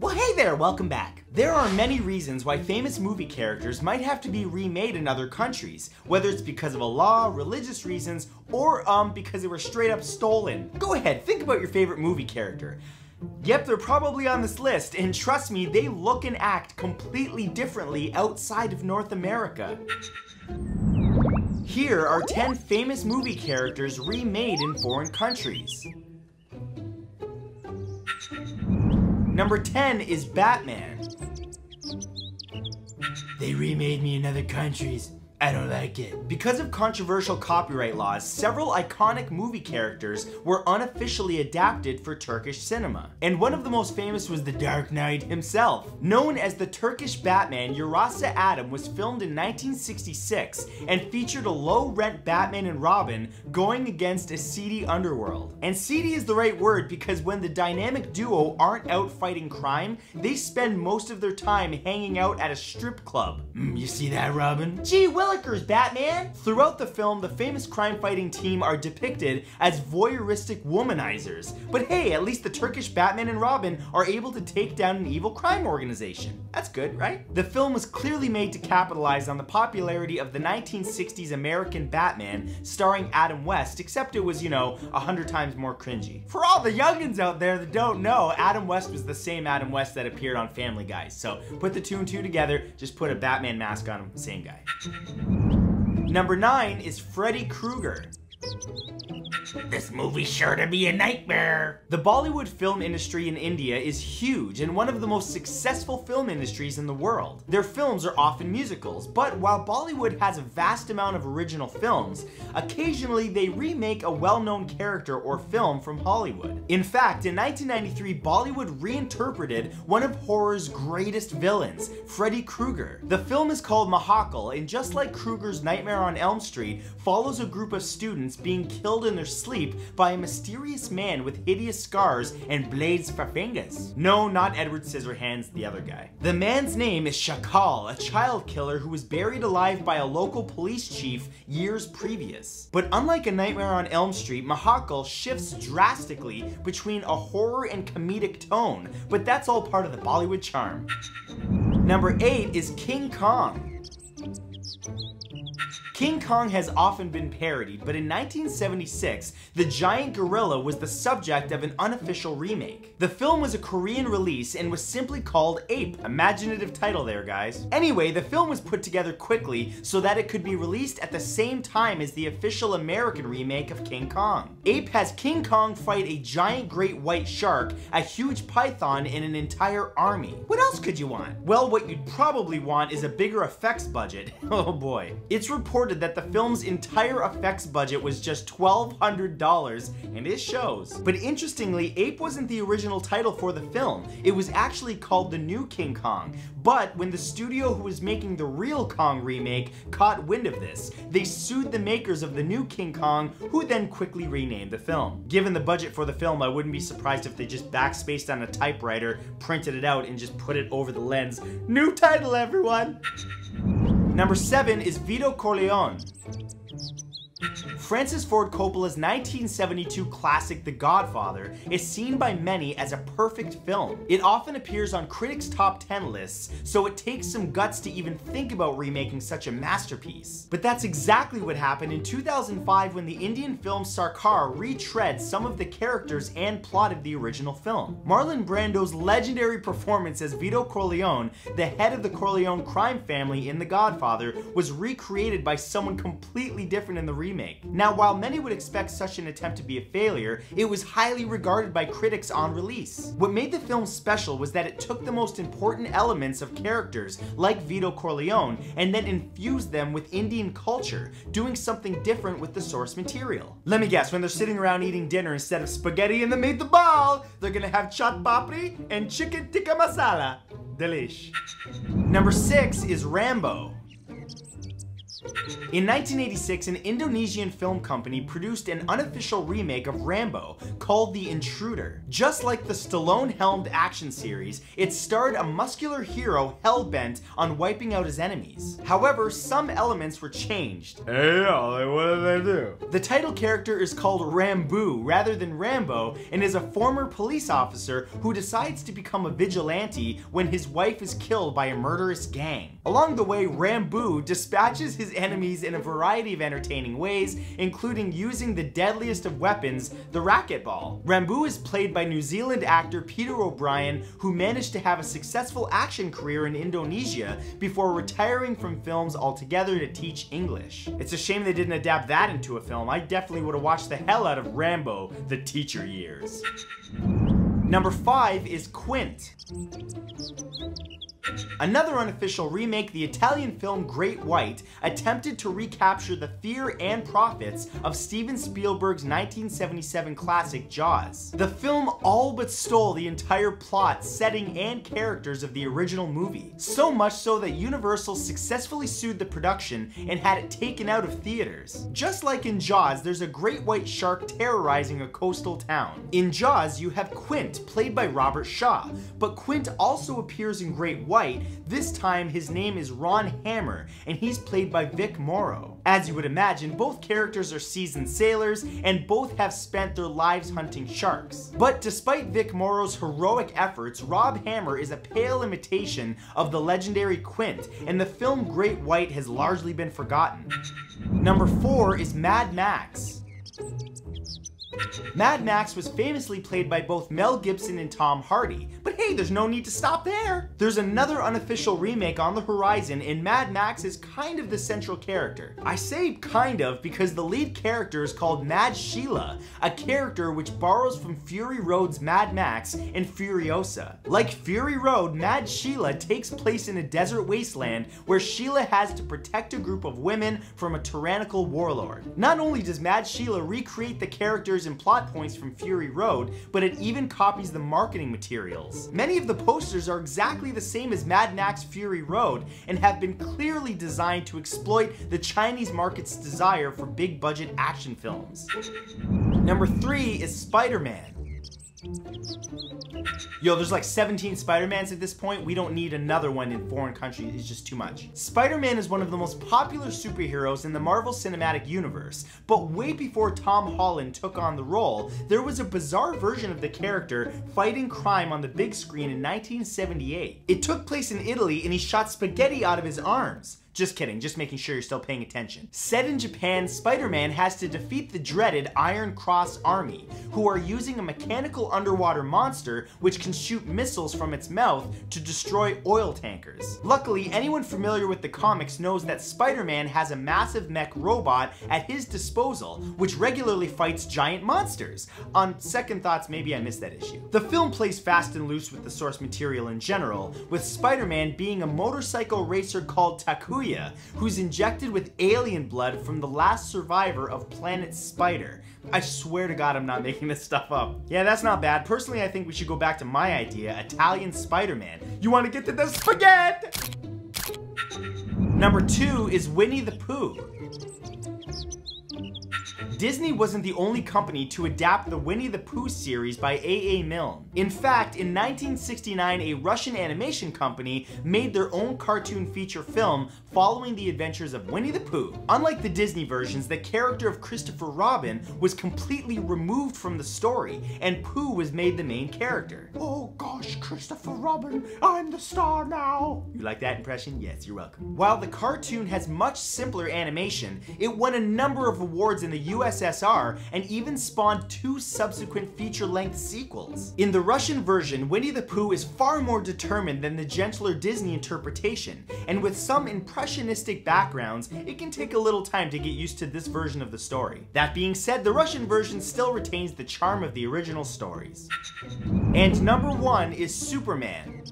Well, hey there, welcome back. There are many reasons why famous movie characters might have to be remade in other countries, whether it's because of a law, religious reasons, or because they were straight up stolen. Go ahead, think about your favorite movie character. Yep, they're probably on this list, and trust me, they look and act completely differently outside of North America. Here are 10 famous movie characters remade in foreign countries. Number 10 is Batman. They remade me in other countries. I don't like it. Because of controversial copyright laws, several iconic movie characters were unofficially adapted for Turkish cinema. And one of the most famous was the Dark Knight himself. Known as the Turkish Batman, Yarasa Adam was filmed in 1966 and featured a low-rent Batman and Robin going against a seedy underworld. And seedy is the right word because when the dynamic duo aren't out fighting crime, they spend most of their time hanging out at a strip club. You see that, Robin? Gee Willikers, Batman! Throughout the film, the famous crime-fighting team are depicted as voyeuristic womanizers. But hey, at least the Turkish Batman and Robin are able to take down an evil crime organization. That's good, right? The film was clearly made to capitalize on the popularity of the 1960s American Batman starring Adam West, except it was, you know, 100 times more cringy. For all the youngins out there that don't know, Adam West was the same Adam West that appeared on Family Guy. So put the two and two together, just put a Batman mask on him, same guy. Number 9 is Freddy Krueger. This movie's sure to be a nightmare. The Bollywood film industry in India is huge and one of the most successful film industries in the world. Their films are often musicals, but while Bollywood has a vast amount of original films, occasionally they remake a well-known character or film from Hollywood. In fact, in 1993, Bollywood reinterpreted one of horror's greatest villains, Freddy Krueger. The film is called Mahakal, and just like Krueger's Nightmare on Elm Street, follows a group of students being killed in their sleep by a mysterious man with hideous scars and blades for fingers. No, not Edward Scissorhands, the other guy. The man's name is Chakal, a child killer who was buried alive by a local police chief years previous. But unlike A Nightmare on Elm Street, Mahakal shifts drastically between a horror and comedic tone, but that's all part of the Bollywood charm. Number 8 is King Kong. King Kong has often been parodied, but in 1976, the giant gorilla was the subject of an unofficial remake. The film was a Korean release and was simply called Ape. Imaginative title there, guys. Anyway, the film was put together quickly so that it could be released at the same time as the official American remake of King Kong. Ape has King Kong fight a giant great white shark, a huge python, and an entire army. What else could you want? Well, what you'd probably want is a bigger effects budget. Oh boy. It's reported that the film's entire effects budget was just $1,200, and it shows. But interestingly, Ape wasn't the original title for the film. It was actually called The New King Kong. But when the studio who was making the real Kong remake caught wind of this, they sued the makers of The New King Kong, who then quickly renamed the film. Given the budget for the film, I wouldn't be surprised if they just backspaced on a typewriter, printed it out, and just put it over the lens. New title, everyone! Number 7 is Vito Corleone. Francis Ford Coppola's 1972 classic The Godfather is seen by many as a perfect film. It often appears on critics' top 10 lists, so it takes some guts to even think about remaking such a masterpiece. But that's exactly what happened in 2005 when the Indian film Sarkar retreads some of the characters and plot of the original film. Marlon Brando's legendary performance as Vito Corleone, the head of the Corleone crime family in The Godfather, was recreated by someone completely different in the remake. Now, while many would expect such an attempt to be a failure, it was highly regarded by critics on release. What made the film special was that it took the most important elements of characters like Vito Corleone and then infused them with Indian culture, doing something different with the source material. Let me guess, when they're sitting around eating dinner, instead of spaghetti and the meatball, they're gonna have chaat papri and chicken tikka masala. Delish. Number 6 is Rambo. films. In 1986, an Indonesian film company produced an unofficial remake of Rambo called The Intruder. Just like the Stallone-helmed action series, it starred a muscular hero hell-bent on wiping out his enemies. However, some elements were changed. Hey, what did they do? The title character is called Rambu rather than Rambo and is a former police officer who decides to become a vigilante when his wife is killed by a murderous gang. Along the way, Rambu dispatches his enemies in a variety of entertaining ways, including using the deadliest of weapons, the racquetball. Rambu is played by New Zealand actor Peter O'Brien, who managed to have a successful action career in Indonesia before retiring from films altogether to teach English. It's a shame they didn't adapt that into a film. I definitely would have watched the hell out of Rambo: The Teacher Years. Number 5 is Quint. Another unofficial remake, the Italian film Great White attempted to recapture the fear and profits of Steven Spielberg's 1977 classic Jaws. The film all but stole the entire plot, setting, and characters of the original movie. So much so that Universal successfully sued the production and had it taken out of theaters. Just like in Jaws, there's a great white shark terrorizing a coastal town. In Jaws, you have Quint, played by Robert Shaw, but Quint also appears in Great White. This time his name is Ron Hammer and he's played by Vic Morrow. As you would imagine, both characters are seasoned sailors and both have spent their lives hunting sharks. But despite Vic Morrow's heroic efforts, Rob Hammer is a pale imitation of the legendary Quint, and the film Great White has largely been forgotten. Number 4 is Mad Max. Mad Max was famously played by both Mel Gibson and Tom Hardy, but hey, there's no need to stop there! There's another unofficial remake on the horizon, and Mad Max is kind of the central character. I say kind of because the lead character is called Mad Sheila, a character which borrows from Fury Road's Mad Max and Furiosa. Like Fury Road, Mad Sheila takes place in a desert wasteland where Sheila has to protect a group of women from a tyrannical warlord. Not only does Mad Sheila recreate the characters and plot points from Fury Road, but it even copies the marketing materials. Many of the posters are exactly the same as Mad Max Fury Road and have been clearly designed to exploit the Chinese market's desire for big budget action films. Number 3 is Spider-Man. Yo, there's like 17 Spider-Mans at this point. We don't need another one in foreign countries, it's just too much. Spider-Man is one of the most popular superheroes in the Marvel Cinematic Universe, but way before Tom Holland took on the role, there was a bizarre version of the character fighting crime on the big screen in 1978. It took place in Italy and he shot spaghetti out of his arms. Just kidding, just making sure you're still paying attention. Set in Japan, Spider-Man has to defeat the dreaded Iron Cross Army, who are using a mechanical underwater monster which can shoot missiles from its mouth to destroy oil tankers. Luckily, anyone familiar with the comics knows that Spider-Man has a massive mech robot at his disposal, which regularly fights giant monsters. On second thoughts, maybe I missed that issue. The film plays fast and loose with the source material in general, with Spider-Man being a motorcycle racer called Takuya, who's injected with alien blood from the last survivor of Planet Spider. I swear to God I'm not making this stuff up. Yeah, that's not bad. Personally, I think we should go back to my idea, Italian Spider-Man. You want to get to the spaghetti? Number 2 is Winnie the Pooh. Disney wasn't the only company to adapt the Winnie the Pooh series by A.A. Milne. In fact, in 1969, a Russian animation company made their own cartoon feature film following the adventures of Winnie the Pooh. Unlike the Disney versions, the character of Christopher Robin was completely removed from the story, and Pooh was made the main character. Oh gosh, Christopher Robin, I'm the star now! You like that impression? Yes, you're welcome. While the cartoon has much simpler animation, it won a number of awards in the U.S. USSR and even spawned 2 subsequent feature-length sequels. In the Russian version, Winnie the Pooh is far more determined than the gentler Disney interpretation, and with some impressionistic backgrounds, it can take a little time to get used to this version of the story. That being said, the Russian version still retains the charm of the original stories. And number 1 is Superman.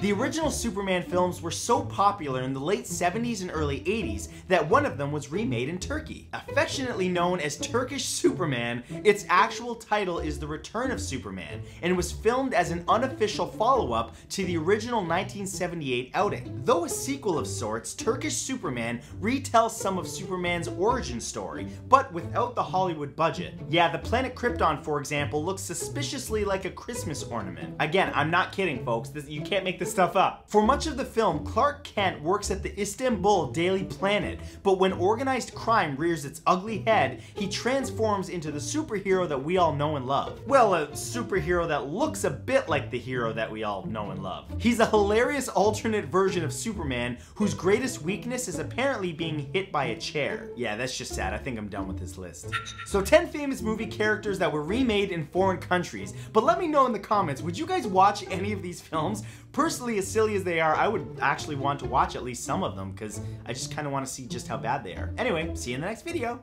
The original Superman films were so popular in the late 70s and early 80s that one of them was remade in Turkey. Affectionately known as Turkish Superman, its actual title is The Return of Superman, and was filmed as an unofficial follow-up to the original 1978 outing. Though a sequel of sorts, Turkish Superman retells some of Superman's origin story, but without the Hollywood budget. Yeah, the planet Krypton, for example, looks suspiciously like a Christmas ornament. Again, I'm not kidding, folks. You can't make this stuff up. For much of the film, Clark Kent works at the Istanbul Daily Planet, but when organized crime rears its ugly head, he transforms into the superhero that we all know and love. Well, a superhero that looks a bit like the hero that we all know and love. He's a hilarious alternate version of Superman whose greatest weakness is apparently being hit by a chair. Yeah, that's just sad. I think I'm done with this list. So 10 famous movie characters that were remade in foreign countries, but let me know in the comments, would you guys watch any of these films? Personally, as silly as they are, I would actually want to watch at least some of them because I just kind of want to see just how bad they are. Anyway, see you in the next video.